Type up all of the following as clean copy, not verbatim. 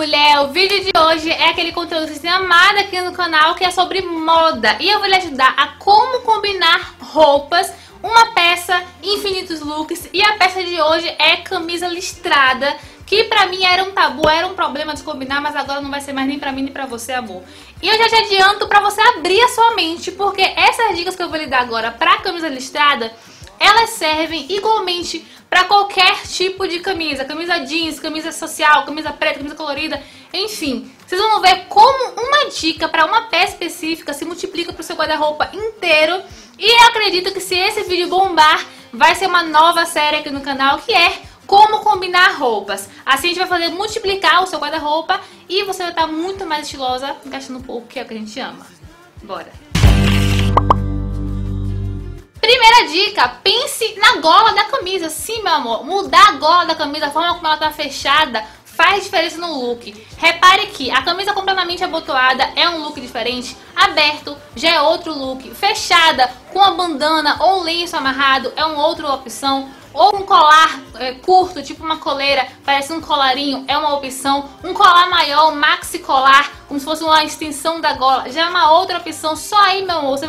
mulher, o vídeo de hoje é aquele conteúdo que você tem amado aqui no canal, que é sobre moda. E eu vou lhe ajudar a como combinar roupas, uma peça, infinitos looks. E a peça de hoje é camisa listrada, que pra mim era um tabu, era um problema de combinar, mas agora não vai ser mais nem pra mim nem pra você, amor. E eu já te adianto pra você abrir a sua mente, porque essas dicas que eu vou lhe dar agora pra camisa listrada, elas servem igualmente pra qualquer tipo de camisa. Camisa jeans, camisa social, camisa preta, camisa colorida, enfim. Vocês vão ver como uma dica pra uma peça específica se multiplica pro seu guarda-roupa inteiro. E eu acredito que se esse vídeo bombar, vai ser uma nova série aqui no canal, que é como combinar roupas. Assim a gente vai fazer multiplicar o seu guarda-roupa e você vai estar muito mais estilosa, gastando um pouco, que é o que a gente ama. Bora! Primeira dica, pense na gola da camisa. Sim, meu amor, mudar a gola da camisa, a forma como ela tá fechada, faz diferença no look. Repare que a camisa completamente abotoada é um look diferente, aberto já é outro look, fechada com a bandana ou lenço amarrado é uma outra opção, ou um colar curto, tipo uma coleira, parece um colarinho, é uma opção, um colar maior, um maxi colar, como se fosse uma extensão da gola, já é uma outra opção. Só aí, meu amor, você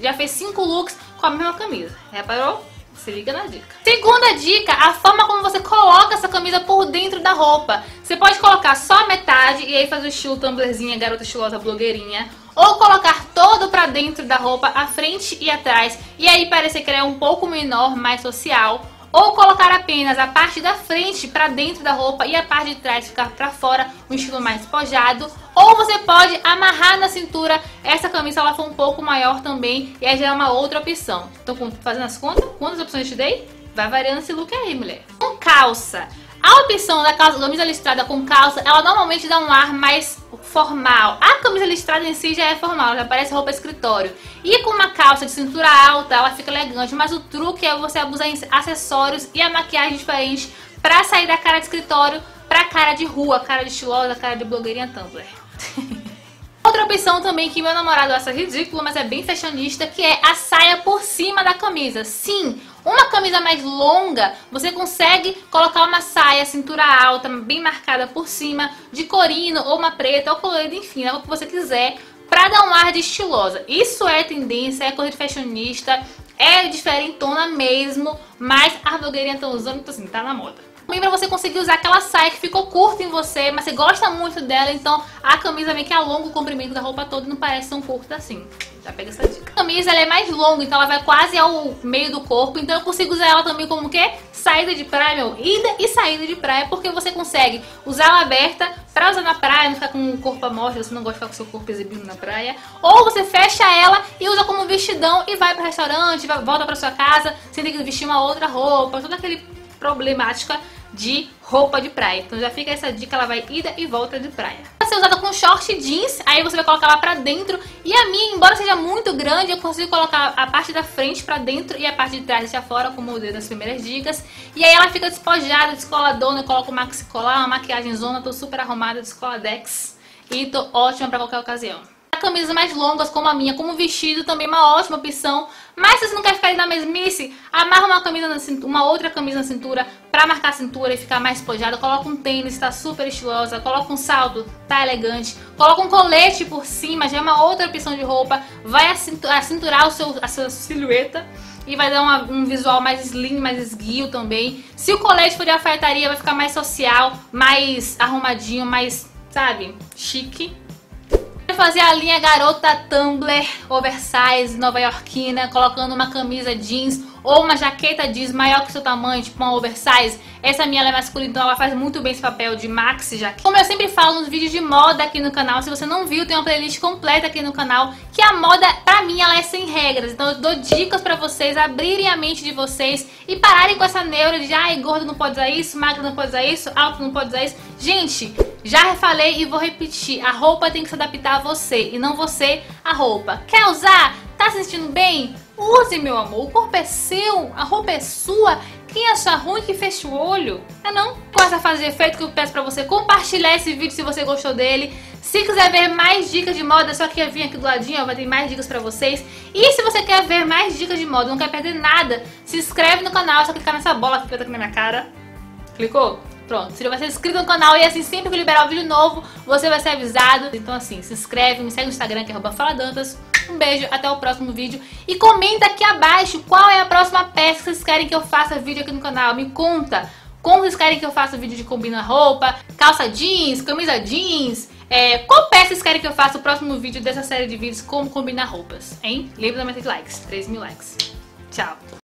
já fez 5 looks com a mesma camisa, reparou? Se liga na dica. Segunda dica, a forma como você coloca essa camisa por dentro da roupa. Você pode colocar só metade e aí fazer o estilo tumblerzinha, garota estilosa, blogueirinha. Ou colocar todo pra dentro da roupa, à frente e atrás, e aí parecer que ela é um pouco menor, mais social. Ou colocar apenas a parte da frente pra dentro da roupa e a parte de trás ficar pra fora, um estilo mais despojado. Ou você pode amarrar na cintura, essa camisa ela foi um pouco maior também, e aí já é uma outra opção. Tô fazendo as contas? Quantas opções eu te dei? Vai variando esse look aí, mulher. Com calça. A opção da camisa listrada com calça, ela normalmente dá um ar mais formal. A camisa listrada em si já é formal, já parece roupa escritório. E com uma calça de cintura alta, ela fica elegante, mas o truque é você abusar em acessórios e a maquiagem diferente pra sair da cara de escritório pra cara de rua, cara de estilosa, cara de blogueirinha Tumblr. Outra opção também que meu namorado acha ridícula, mas é bem fashionista, que é a saia por cima da camisa. Sim, uma camisa mais longa, você consegue colocar uma saia, cintura alta, bem marcada por cima, de corino, ou uma preta, ou colorida, enfim, é o que você quiser, pra dar um ar de estilosa. Isso é tendência, é coisa de fashionista, é diferentona mesmo, mas as blogueirinhas estão usando, então assim, tá na moda. Também pra você conseguir usar aquela saia que ficou curta em você, mas você gosta muito dela, então a camisa meio que alonga o comprimento da roupa toda e não parece tão curta assim. Já pega essa dica. A camisa ela é mais longa, então ela vai quase ao meio do corpo, então eu consigo usar ela também como que? Saída de praia, meu, ida e saída de praia, porque você consegue usar ela aberta pra usar na praia, não ficar com o corpo à mostra, você não gosta de ficar com o seu corpo exibindo na praia. Ou você fecha ela e usa como vestidão e vai pro restaurante, volta pra sua casa, sem ter que vestir uma outra roupa, toda aquela problemática de roupa de praia. Então já fica essa dica, ela vai ida e volta de praia. Vai ser usada com short jeans, aí você vai colocar ela pra dentro. E a minha, embora seja muito grande, eu consigo colocar a parte da frente pra dentro e a parte de trás deixar fora, como eu dei nas primeiras dicas. E aí ela fica despojada, descoladona, eu coloco o maxi colar, uma maquiagem zona, tô super arrumada, descoladex. E tô ótima pra qualquer ocasião. Camisas mais longas como a minha, como vestido, também é uma ótima opção. Mas se você não quer ficar na mesmice, amarra uma camisa na cintura, uma outra camisa na cintura pra marcar a cintura e ficar mais espojada. Coloca um tênis, tá super estilosa. Coloca um salto, tá elegante. Coloca um colete por cima, já é uma outra opção de roupa. Vai acinturar a sua silhueta e vai dar um visual mais slim, mais esguio também. Se o colete for de alfaiataria, vai ficar mais social, mais arrumadinho, mais, sabe, chique. Fazer a linha garota Tumblr, oversize, nova iorquina, colocando uma camisa jeans ou uma jaqueta jeans maior que o seu tamanho, tipo uma oversize. Essa minha ela é mais curta, então ela faz muito bem esse papel de maxi jaqueta. Como eu sempre falo nos vídeos de moda aqui no canal, se você não viu, tem uma playlist completa aqui no canal, que a moda, pra mim, ela é sem regras. Então eu dou dicas pra vocês abrirem a mente de vocês e pararem com essa neura de ai, gordo não pode usar isso, magro não pode usar isso, alto não pode usar isso. Gente, já falei e vou repetir, a roupa tem que se adaptar a você e não você a roupa. Quer usar? Tá se sentindo bem? Use, meu amor, o corpo é seu, a roupa é sua. Quem achar ruim que feche o olho, é não? Com essa fase de efeito que eu peço pra você compartilhar esse vídeo se você gostou dele. Se quiser ver mais dicas de moda, é só que eu vim aqui do ladinho, ó, vai ter mais dicas pra vocês. E se você quer ver mais dicas de moda, não quer perder nada, se inscreve no canal, é só clicar nessa bola que tá aqui na minha cara. Clicou? Pronto, você vai ser inscrito no canal e assim sempre que liberar um vídeo novo, você vai ser avisado. Então assim, se inscreve, me segue no Instagram que é @faladantas. Um beijo, até o próximo vídeo. E comenta aqui abaixo qual é a próxima peça que vocês querem que eu faça vídeo aqui no canal. Me conta como vocês querem que eu faça vídeo de combina roupa, calça jeans, camisa jeans. Qual peça vocês querem que eu faça o próximo vídeo dessa série de vídeos como combinar roupas, hein? Lembra de mais 3 likes, 3.000 likes. Tchau!